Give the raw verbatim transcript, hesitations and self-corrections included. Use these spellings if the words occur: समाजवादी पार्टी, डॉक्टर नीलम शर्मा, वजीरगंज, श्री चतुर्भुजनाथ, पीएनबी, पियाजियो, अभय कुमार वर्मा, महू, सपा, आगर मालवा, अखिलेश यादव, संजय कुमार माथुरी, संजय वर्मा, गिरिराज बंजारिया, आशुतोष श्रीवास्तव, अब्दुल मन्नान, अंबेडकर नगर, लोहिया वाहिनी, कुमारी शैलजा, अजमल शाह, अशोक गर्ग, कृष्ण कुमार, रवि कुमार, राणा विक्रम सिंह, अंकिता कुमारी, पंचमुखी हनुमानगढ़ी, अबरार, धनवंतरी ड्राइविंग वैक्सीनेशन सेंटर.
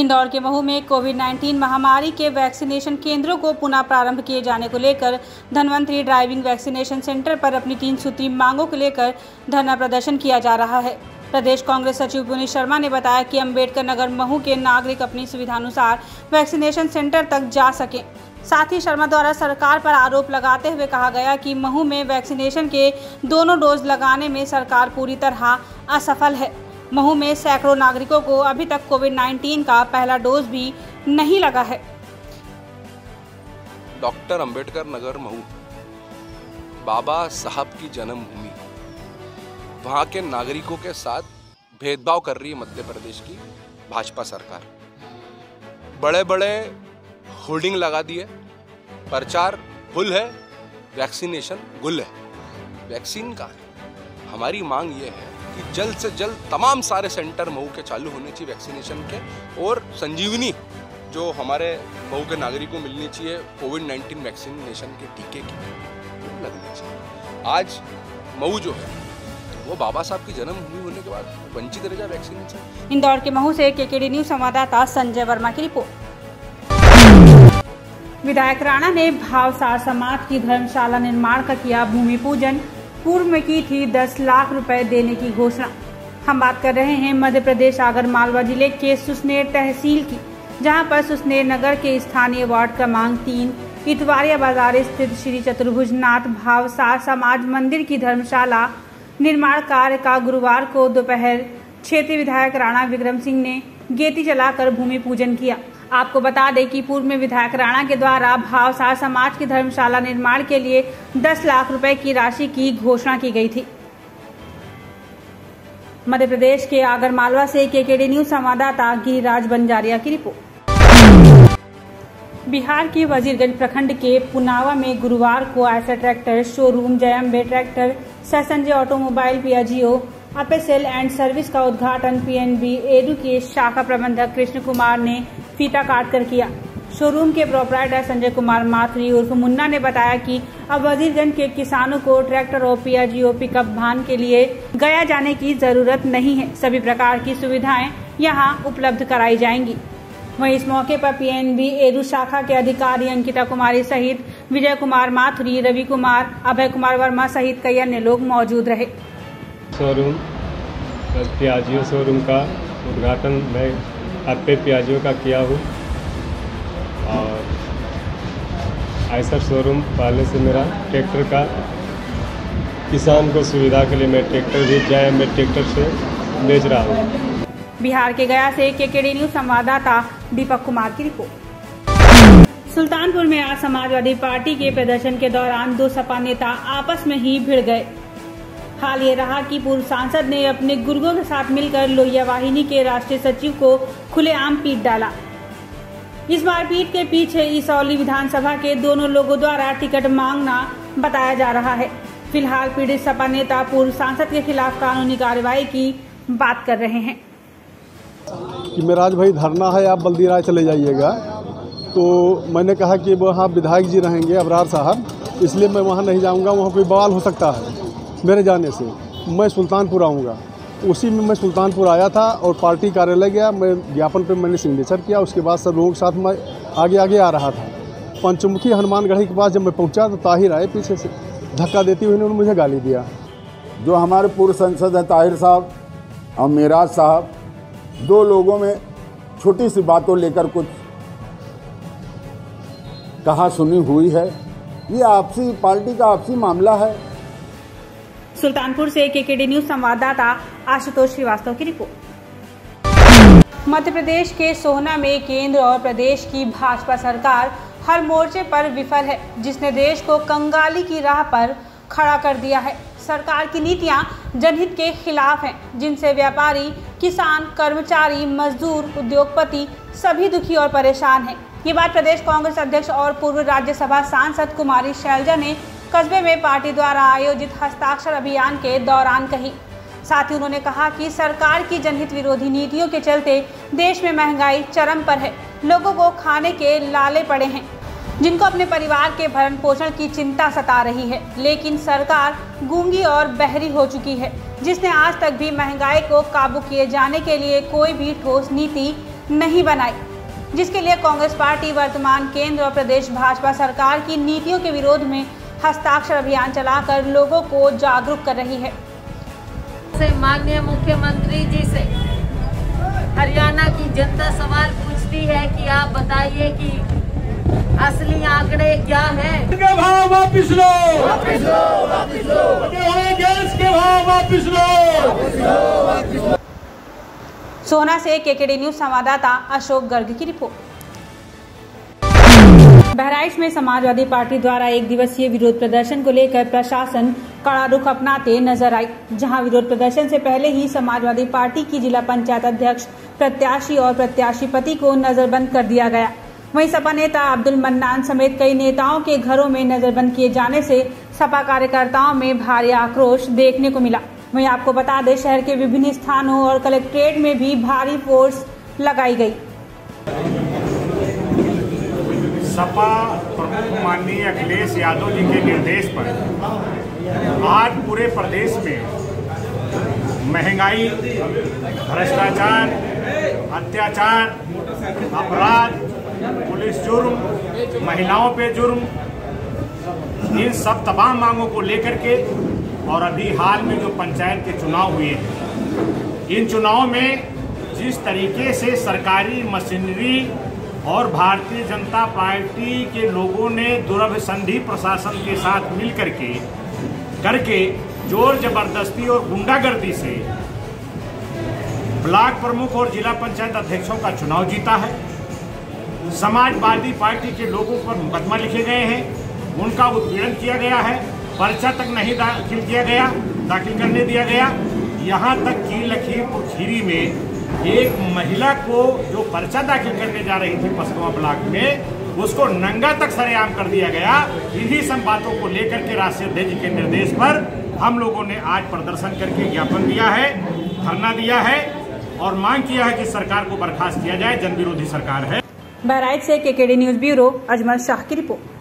इंदौर के महू में कोविड उन्नीस महामारी के वैक्सीनेशन केंद्रों को पुनः प्रारंभ किए जाने को लेकर धनवंतरी ड्राइविंग वैक्सीनेशन सेंटर पर अपनी तीन सूत्री मांगों को लेकर धरना प्रदर्शन किया जा रहा है। प्रदेश कांग्रेस सचिव पुनित शर्मा ने बताया कि अंबेडकर नगर महू के नागरिक अपनी सुविधानुसार वैक्सीनेशन सेंटर तक जा सकें। साथ ही शर्मा द्वारा सरकार पर आरोप लगाते हुए कहा गया कि महू में वैक्सीनेशन के दोनों डोज लगाने में सरकार पूरी तरह असफल है। महू में सैकड़ों नागरिकों को अभी तक कोविड उन्नीस का पहला डोज भी नहीं लगा है। डॉक्टर अंबेडकर नगर महू बाबा साहब की जन्मभूमि, वहाँ के नागरिकों के साथ भेदभाव कर रही है मध्य प्रदेश की भाजपा सरकार। बड़े बड़े होर्डिंग लगा दिए, प्रचार फुल है, वैक्सीनेशन गुल है, वैक्सीन का है। हमारी मांग ये है कि जल्द से जल्द तमाम सारे सेंटर मऊ के चालू होने चाहिए वैक्सीनेशन के, और संजीवनी जो हमारे मऊ के नागरिकों को मिलनी चाहिए कोविड उन्नीस वैक्सीनेशन के टीके की, वो तो लगनी चाहिए। आज मऊ जो है वो बाबा साहब की जन्मभूमि होने के बाद वंचित रह जाए वैक्सीनेशन। इंदौर के महू से केकेडी न्यूज संवाददाता संजय वर्मा की रिपोर्ट। विधायक राणा ने भावसार समाज की धर्मशाला निर्माण का किया भूमि पूजन। पूर्व में की थी दस लाख रुपए देने की घोषणा। हम बात कर रहे हैं मध्य प्रदेश आगर मालवा जिले के सुसनेर तहसील की, जहां पर सुसनेर नगर के स्थानीय वार्ड क्रमांक तीन इतवारिया बाजार स्थित श्री चतुर्भुजनाथ भावसार समाज मंदिर की धर्मशाला निर्माण कार्य का गुरुवार को दोपहर क्षेत्रीय विधायक राणा विक्रम सिंह ने गेटी चलाकर भूमि पूजन किया। आपको बता दें कि पूर्व में विधायक राणा के द्वारा भावसार समाज की धर्मशाला निर्माण के लिए दस लाख रुपए की राशि की घोषणा की गई थी। मध्य प्रदेश के आगरमालवा से केकेडी न्यूज संवाददाता गिरिराज बंजारिया की रिपोर्ट। बिहार के वजीरगंज प्रखंड के पुनावा में गुरुवार को ऐसा ट्रैक्टर शोरूम, जयम्बे ट्रैक्टर, ससंजय automobile, पियाजियो, Ape sale and service का उद्घाटन पीएनबी एडू के शाखा प्रबंधक कृष्ण कुमार ने फीता काट कर किया। शोरूम के प्रोपराइटर संजय कुमार माथुरी उर्फ मुन्ना ने बताया कि अब वजीरगंज के किसानों को ट्रैक्टर और पियाजियो पिकअप वाहन के लिए गया जाने की जरूरत नहीं है। सभी प्रकार की सुविधाएं यहां उपलब्ध कराई जाएंगी। वहीं इस मौके पर पीएनबी एडू शाखा के अधिकारी अंकिता कुमारी सहित विजय कुमार माथुरी, रवि कुमार, अभय कुमार वर्मा सहित कई अन्य लोग मौजूद रहे। शोरूम पियाजियो शोरूम का उद्घाटन मैं आपे पियाजियो का किया हूँ, और ऐसा शोरूम पहले से मेरा ट्रैक्टर का किसान को सुविधा के लिए मैं ट्रैक्टर भी जाए मैं ट्रैक्टर से बेच रहा हूँ। बिहार के गया से केकेडी न्यूज संवाददाता दीपक कुमार की रिपोर्ट। सुल्तानपुर में आज समाजवादी पार्टी के प्रदर्शन के दौरान दो सपा नेता आपस में ही भिड़ गए। हाल ये रहा कि पूर्व सांसद ने अपने गुर्गों के साथ मिलकर लोहिया वाहिनी के राष्ट्रीय सचिव को खुलेआम पीट डाला। इस बार पीट के पीछे इसौली विधानसभा के दोनों लोगों द्वारा टिकट मांगना बताया जा रहा है। फिलहाल पीड़ित सपा नेता पूर्व सांसद के खिलाफ कानूनी कार्रवाई की बात कर रहे हैं। कि मेराज भाई धरना है, आप बल्दी राय चले जाइएगा, तो मैंने कहा कि वहाँ विधायक जी रहेंगे अबरार साहब, इसलिए मैं वहाँ नहीं जाऊँगा, वहाँ कोई बवाल हो सकता है। मेरे जाने से मैं सुल्तानपुर आऊँगा, उसी में मैं सुल्तानपुर आया था और पार्टी कार्यालय गया, मैं ज्ञापन पे मैंने सिग्नेचर किया। उसके बाद सब लोगों के साथ मैं आगे आगे आ रहा था। पंचमुखी हनुमानगढ़ी के पास जब मैं पहुंचा तो ताहिर आए पीछे से, धक्का देते हुए उन्होंने मुझे गाली दिया। जो हमारे पूर्व सांसद हैं ताहिर साहब और मेराज साहब, दो लोगों में छोटी सी बातों लेकर कुछ कहा सुनी हुई है। ये आपसी पार्टी का आपसी मामला है। सुल्तानपुर से केकेडी न्यूज संवाददाता आशुतोष श्रीवास्तव की रिपोर्ट। मध्य प्रदेश के सोहना में केंद्र और प्रदेश की भाजपा सरकार हर मोर्चे पर विफल है, जिसने देश को कंगाली की राह पर खड़ा कर दिया है। सरकार की नीतियां जनहित के खिलाफ हैं, जिनसे व्यापारी, किसान, कर्मचारी, मजदूर, उद्योगपति सभी दुखी और परेशान हैं। ये बात प्रदेश कांग्रेस अध्यक्ष और पूर्व राज्यसभा सांसद कुमारी शैलजा ने कस्बे में पार्टी द्वारा आयोजित हस्ताक्षर अभियान के दौरान कही। साथ ही उन्होंने कहा कि सरकार की जनहित विरोधी नीतियों के चलते देश में महंगाई चरम पर है, लोगों को खाने के लाले पड़े हैं, जिनको अपने परिवार के भरण पोषण की चिंता सता रही है। लेकिन सरकार गूंगी और बहरी हो चुकी है, जिसने आज तक भी महंगाई को काबू किए जाने के लिए कोई भी ठोस नीति नहीं बनाई, जिसके लिए कांग्रेस पार्टी वर्तमान केंद्र और प्रदेश भाजपा सरकार की नीतियों के विरोध में हस्ताक्षर अभियान चलाकर लोगों को जागरूक कर रही है। से माननीय मुख्यमंत्री जी से हरियाणा की जनता सवाल पूछती है कि आप बताइए कि असली आंकड़े क्या हैं? के भाव वापिस लो, वापिस लो, वापिस लो। गैस के भाव वापिस लो, वापिस लो, वापिस लो। सोना से केकेडी न्यूज संवाददाता अशोक गर्ग की रिपोर्ट। बहराइच में समाजवादी पार्टी द्वारा एक दिवसीय विरोध प्रदर्शन को लेकर प्रशासन कड़ा रुख अपनाते नजर आई, जहां विरोध प्रदर्शन से पहले ही समाजवादी पार्टी की जिला पंचायत अध्यक्ष प्रत्याशी और प्रत्याशी पति को नजरबंद कर दिया गया। वहीं सपा नेता अब्दुल मन्नान समेत कई नेताओं के घरों में नजरबंद किए जाने से सपा कार्यकर्ताओं में भारी आक्रोश देखने को मिला। वहीं आपको बता दें, शहर के विभिन्न स्थानों और कलेक्ट्रेट में भी भारी फोर्स लगाई गई। सपा प्रमुख माननीय अखिलेश यादव जी के निर्देश पर आज पूरे प्रदेश में महंगाई, भ्रष्टाचार, अत्याचार, अपराध, पुलिस जुर्म, महिलाओं पे जुर्म, इन सब तमाम मांगों को लेकर के और अभी हाल में जो पंचायत के चुनाव हुए हैं, इन चुनावों में जिस तरीके से सरकारी मशीनरी और भारतीय जनता पार्टी के लोगों ने दुर्व्यसंधि प्रशासन के साथ मिलकर के करके जोर जबरदस्ती और गुंडागर्दी से ब्लॉक प्रमुख और जिला पंचायत अध्यक्षों का चुनाव जीता है। समाजवादी पार्टी के लोगों पर मुकदमा लिखे गए हैं, उनका उत्पीड़न किया गया है, पर्चा तक नहीं दाखिल किया गया दाखिल करने दिया गया। यहाँ तक कि लखीमपुर खीरी में एक महिला को जो पर्चा दाखिल करने जा रही थी पसवा ब्लॉक में, उसको नंगा तक सरेआम कर दिया गया। इन्हीं सब बातों को लेकर के राष्ट्रीय अध्यक्ष के निर्देश पर हम लोगों ने आज प्रदर्शन करके ज्ञापन दिया है, धरना दिया है और मांग किया है कि सरकार को बर्खास्त किया जाए, जन विरोधी सरकार है। बहराइच से KKD news bureau अजमल शाह की रिपोर्ट।